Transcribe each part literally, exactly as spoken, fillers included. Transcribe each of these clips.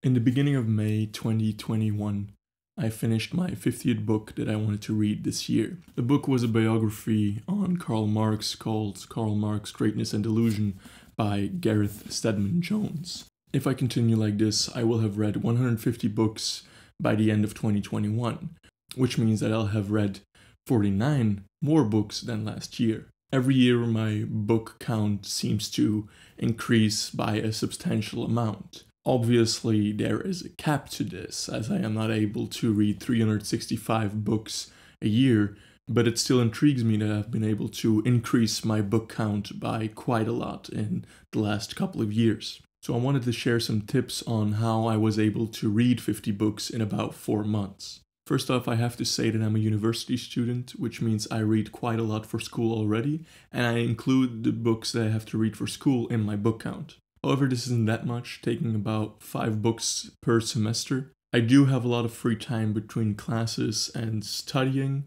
In the beginning of May twenty twenty-one, I finished my fiftieth book that I wanted to read this year. The book was a biography on Karl Marx called Karl Marx, Greatness and Delusion by Gareth Stedman Jones. If I continue like this, I will have read one hundred fifty books by the end of twenty twenty-one, which means that I'll have read forty-nine more books than last year. Every year my book count seems to increase by a substantial amount. Obviously, there is a cap to this, as I am not able to read three hundred sixty-five books a year, but it still intrigues me that I've been able to increase my book count by quite a lot in the last couple of years. So I wanted to share some tips on how I was able to read fifty books in about four months. First off, I have to say that I'm a university student, which means I read quite a lot for school already, and I include the books that I have to read for school in my book count. However, this isn't that much, taking about five books per semester. I do have a lot of free time between classes and studying,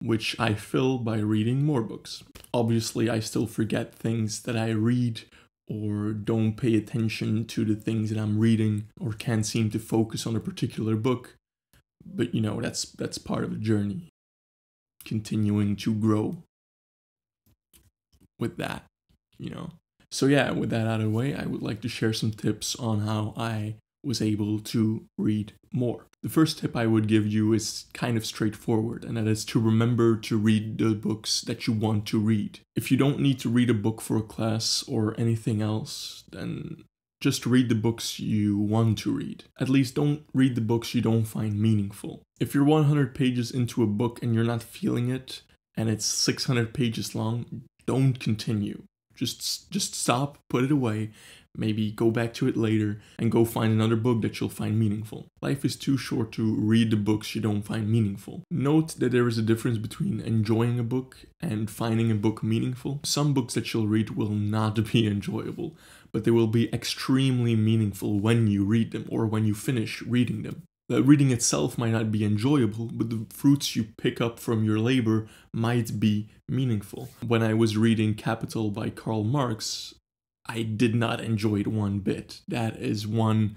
which I fill by reading more books. Obviously, I still forget things that I read or don't pay attention to the things that I'm reading or can't seem to focus on a particular book. But you know, that's, that's part of the journey. Continuing to grow with that, you know. So yeah, with that out of the way, I would like to share some tips on how I was able to read more. The first tip I would give you is kind of straightforward, and that is to remember to read the books that you want to read. If you don't need to read a book for a class or anything else, then just read the books you want to read. At least don't read the books you don't find meaningful. If you're one hundred pages into a book and you're not feeling it, and it's six hundred pages long, don't continue. Just, just stop, put it away, maybe go back to it later, and go find another book that you'll find meaningful. Life is too short to read the books you don't find meaningful. Note that there is a difference between enjoying a book and finding a book meaningful. Some books that you'll read will not be enjoyable, but they will be extremely meaningful when you read them or when you finish reading them. The reading itself might not be enjoyable, but the fruits you pick up from your labor might be meaningful. When I was reading Capital by Karl Marx, I did not enjoy it one bit. That is one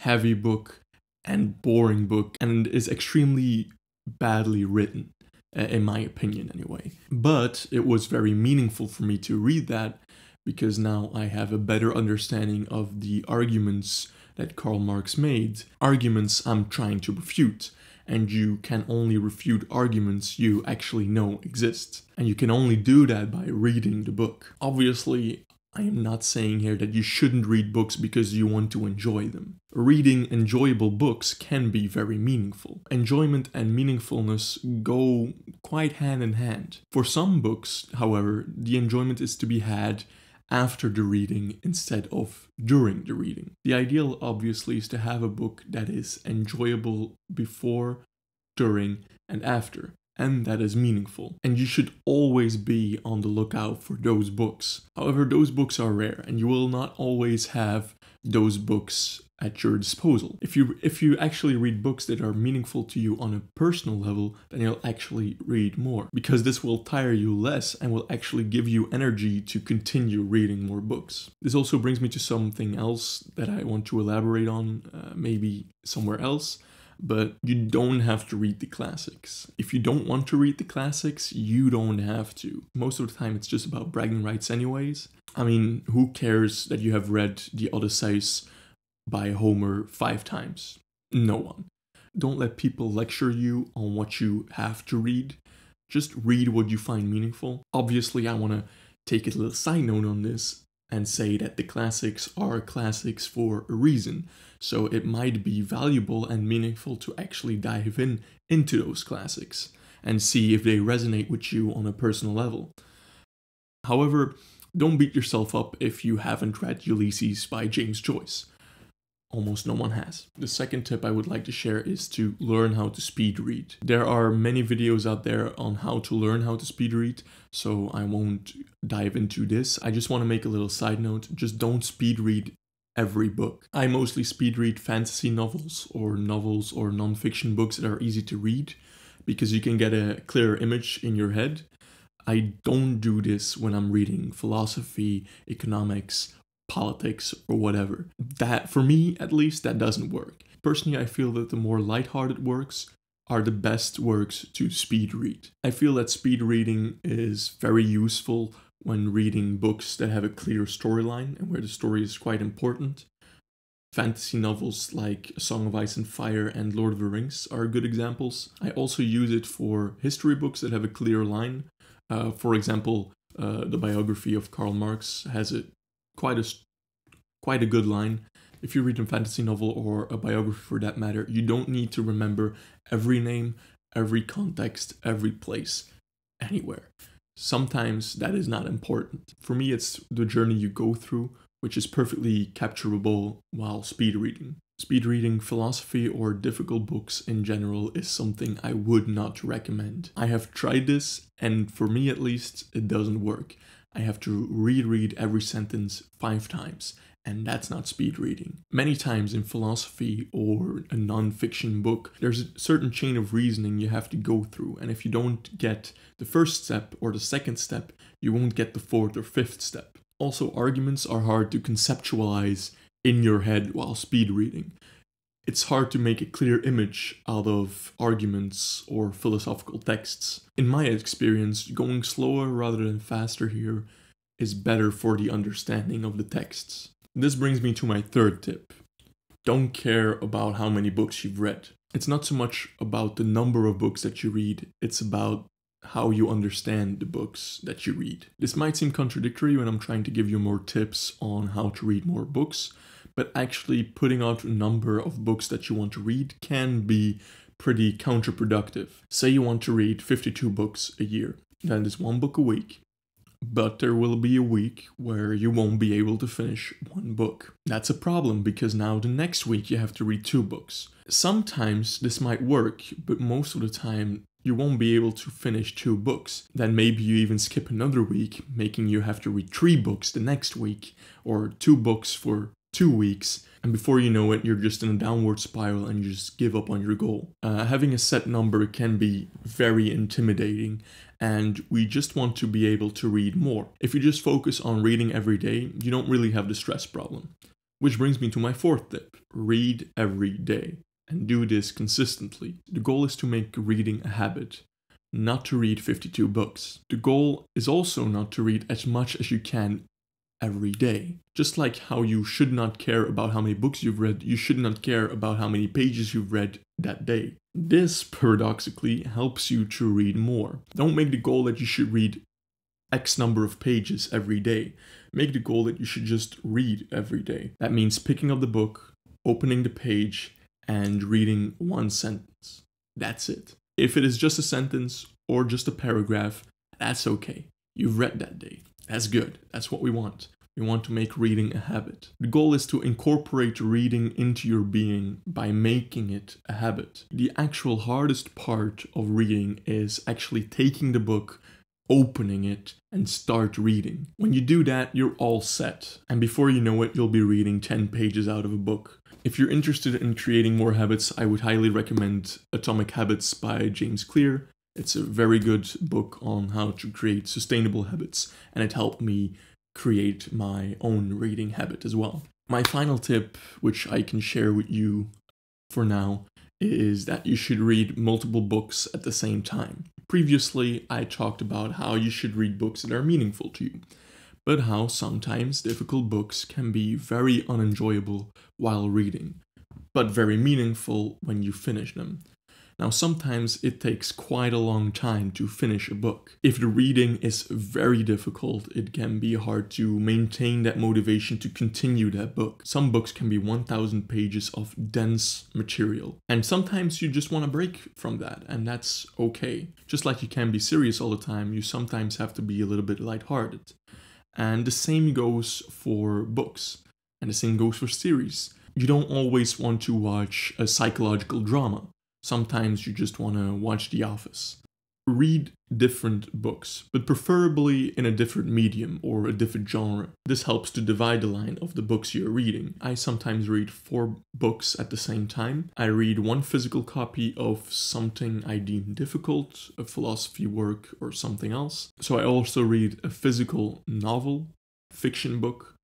heavy book and boring book, and is extremely badly written, in my opinion anyway. But it was very meaningful for me to read that, because now I have a better understanding of the arguments that Karl Marx made, arguments I'm trying to refute. And you can only refute arguments you actually know exist. And you can only do that by reading the book. Obviously, I am not saying here that you shouldn't read books because you want to enjoy them. Reading enjoyable books can be very meaningful. Enjoyment and meaningfulness go quite hand in hand. For some books, however, the enjoyment is to be had after the reading instead of during the reading. The ideal, obviously, is to have a book that is enjoyable before, during, and after, and that is meaningful. And you should always be on the lookout for those books. However, those books are rare, and you will not always have those books at your disposal. If you, if you actually read books that are meaningful to you on a personal level, then you'll actually read more, because this will tire you less and will actually give you energy to continue reading more books. This also brings me to something else that I want to elaborate on, uh, maybe somewhere else, but you don't have to read the classics. If you don't want to read the classics, you don't have to. Most of the time it's just about bragging rights anyways. I mean, who cares that you have read The Odyssey by Homer five times? No one. Don't let people lecture you on what you have to read. Just read what you find meaningful. Obviously, I want to take a little side note on this and say that the classics are classics for a reason. So it might be valuable and meaningful to actually dive in into those classics and see if they resonate with you on a personal level. However, don't beat yourself up if you haven't read Ulysses by James Joyce. Almost no one has. The second tip I would like to share is to learn how to speed read. There are many videos out there on how to learn how to speed read, so I won't dive into this. I just want to make a little side note. Just don't speed read every book. I mostly speed read fantasy novels or novels or non-fiction books that are easy to read, because you can get a clearer image in your head. I don't do this when I'm reading philosophy, economics, politics, or whatever. That, for me at least, that doesn't work. Personally, I feel that the more lighthearted works are the best works to speed read. I feel that speed reading is very useful when reading books that have a clear storyline and where the story is quite important. Fantasy novels like A Song of Ice and Fire and Lord of the Rings are good examples. I also use it for history books that have a clear line. Uh, for example, uh, the biography of Karl Marx has a, quite, a, quite a good line. If you read a fantasy novel or a biography for that matter, you don't need to remember every name, every context, every place, anywhere. Sometimes that is not important. For me, it's the journey you go through, which is perfectly capturable while speed reading. Speed reading philosophy or difficult books in general is something I would not recommend. I have tried this, and for me at least, it doesn't work. I have to reread every sentence five times, and that's not speed reading. Many times in philosophy or a non-fiction book, there's a certain chain of reasoning you have to go through, and if you don't get the first step or the second step, you won't get the fourth or fifth step. Also, arguments are hard to conceptualize in your head while speed reading. It's hard to make a clear image out of arguments or philosophical texts. In my experience, going slower rather than faster here is better for the understanding of the texts. This brings me to my third tip. Don't care about how many books you've read. It's not so much about the number of books that you read, it's about how you understand the books that you read. This might seem contradictory when I'm trying to give you more tips on how to read more books, but actually putting out a number of books that you want to read can be pretty counterproductive. Say you want to read fifty-two books a year, that is one book a week, but there will be a week where you won't be able to finish one book. That's a problem because now the next week you have to read two books. Sometimes this might work, but most of the time you won't be able to finish two books. Then maybe you even skip another week, making you have to read three books the next week, or two books for two weeks, and before you know it, you're just in a downward spiral and you just give up on your goal. Uh, having a set number can be very intimidating, and we just want to be able to read more. If you just focus on reading every day, you don't really have the stress problem. Which brings me to my fourth tip, read every day. And do this consistently. The goal is to make reading a habit, not to read fifty-two books. The goal is also not to read as much as you can every day. Just like how you should not care about how many books you've read, you should not care about how many pages you've read that day. This, paradoxically, helps you to read more. Don't make the goal that you should read X number of pages every day. Make the goal that you should just read every day. That means picking up the book, opening the page, and reading one sentence. That's it. If it is just a sentence or just a paragraph, that's okay. You've read that day. That's good. That's what we want. We want to make reading a habit. The goal is to incorporate reading into your being by making it a habit. The actual hardest part of reading is actually taking the book, opening it, and start reading. When you do that, you're all set. And before you know it, you'll be reading ten pages out of a book. If you're interested in creating more habits, I would highly recommend Atomic Habits by James Clear. It's a very good book on how to create sustainable habits, and it helped me create my own reading habit as well. My final tip, which I can share with you for now, is that you should read multiple books at the same time. Previously, I talked about how you should read books that are meaningful to you, but how sometimes difficult books can be very unenjoyable while reading, but very meaningful when you finish them. Now, sometimes it takes quite a long time to finish a book. If the reading is very difficult, it can be hard to maintain that motivation to continue that book. Some books can be one thousand pages of dense material, and sometimes you just want a break from that, and that's okay. Just like you can be serious all the time, you sometimes have to be a little bit lighthearted. And the same goes for books, and the same goes for series. You don't always want to watch a psychological drama. Sometimes you just want to watch The Office. Read different books, but preferably in a different medium or a different genre. This helps to divide the line of the books you're reading. I sometimes read four books at the same time. I read one physical copy of something I deem difficult, a philosophy work or something else. So I also read a physical novel, fiction book,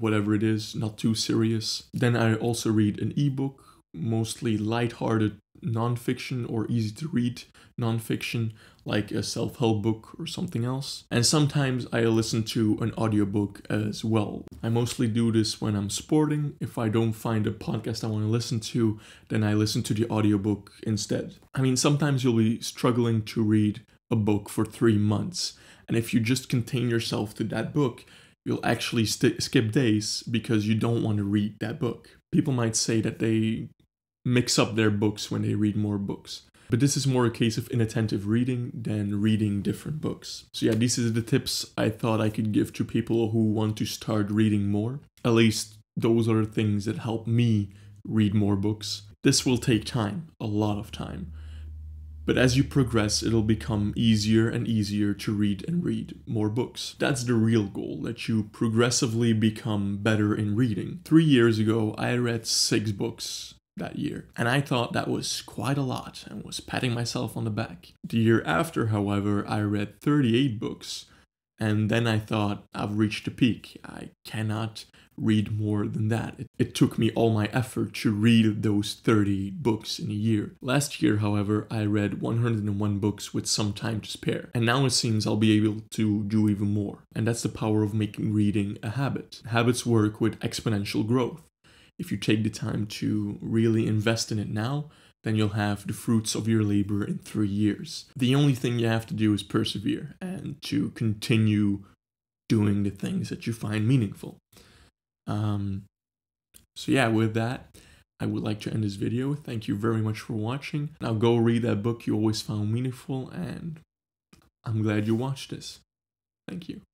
whatever it is, not too serious. Then I also read an ebook, mostly lighthearted nonfiction or easy to read nonfiction, like a self-help book or something else. And sometimes I listen to an audiobook as well. I mostly do this when I'm sporting. If I don't find a podcast I want to listen to, then I listen to the audiobook instead. I mean, sometimes you'll be struggling to read a book for three months. And if you just contain yourself to that book, you'll actually st- skip days because you don't want to read that book. People might say that they mix up their books when they read more books. But this is more a case of inattentive reading than reading different books. So yeah, these are the tips I thought I could give to people who want to start reading more. At least those are the things that help me read more books. This will take time, a lot of time. But as you progress, it'll become easier and easier to read and read more books. That's the real goal, that you progressively become better in reading. Three years ago, I read six books that year, and I thought that was quite a lot and was patting myself on the back. The year after, however, I read thirty-eight books, and then I thought, I've reached the peak. I cannot read more than that. It, it took me all my effort to read those thirty books in a year. Last year, however, I read one hundred and one books with some time to spare. And now it seems I'll be able to do even more. And that's the power of making reading a habit. Habits work with exponential growth. If you take the time to really invest in it now, then you'll have the fruits of your labor in three years. The only thing you have to do is persevere and to continue doing the things that you find meaningful. Um, so yeah, with that, I would like to end this video. Thank you very much for watching. Now go read that book you always found meaningful, and I'm glad you watched this. Thank you.